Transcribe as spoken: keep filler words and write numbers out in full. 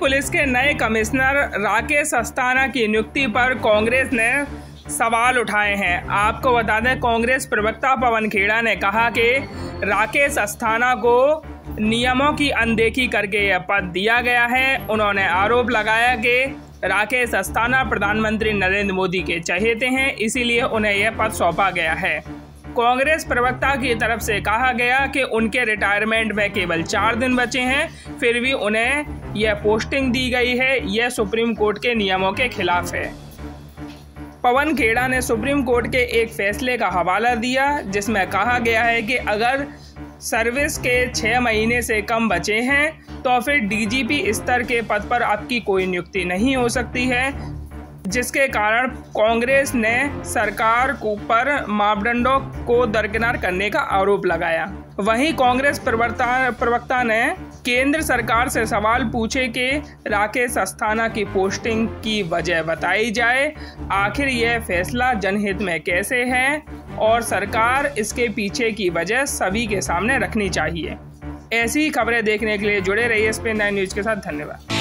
Police के नए commissioner Rakesh Asthana की नियुक्ति पर कांग्रेस ने सवाल उठाए हैं। आपको बता दें, कांग्रेस प्रवक्ता पवन खेड़ा ने कहा कि राकेश अस्थाना को नियमों की अनदेखी करके यह पद दिया गया है। उन्होंने आरोप लगाया कि राकेश अस्थाना प्रधानमंत्री नरेंद्र मोदी के चहेते हैं, इसीलिए उन्हें यह पद सौंपा गया है। कांग्रेस प्रवक्ता की तरफ से कहा गया कि उनके रिटायरमेंट में केवल चार दिन बचे हैं, फिर भी उन्हें यह पोस्टिंग दी गई है। यह सुप्रीम कोर्ट के नियमों के खिलाफ है। पवन खेड़ा ने सुप्रीम कोर्ट के एक फैसले का हवाला दिया, जिसमें कहा गया है कि अगर सर्विस के छः महीने से कम बचे हैं तो फिर डीजीपी स्तर के पद पर आपकी कोई नियुक्ति नहीं हो सकती है, जिसके कारण कांग्रेस ने सरकार को पर मापदंडों को दरकिनार करने का आरोप लगाया। वहीं कांग्रेस प्रवक्ता प्रवक्ता ने केंद्र सरकार से सवाल पूछे कि राकेश अस्थाना की पोस्टिंग की वजह बताई जाए। आखिर यह फैसला जनहित में कैसे है और सरकार इसके पीछे की वजह सभी के सामने रखनी चाहिए। ऐसी खबरें देखने के लिए जुड़े रहिए एस पी एन न्यूज़ के साथ। धन्यवाद।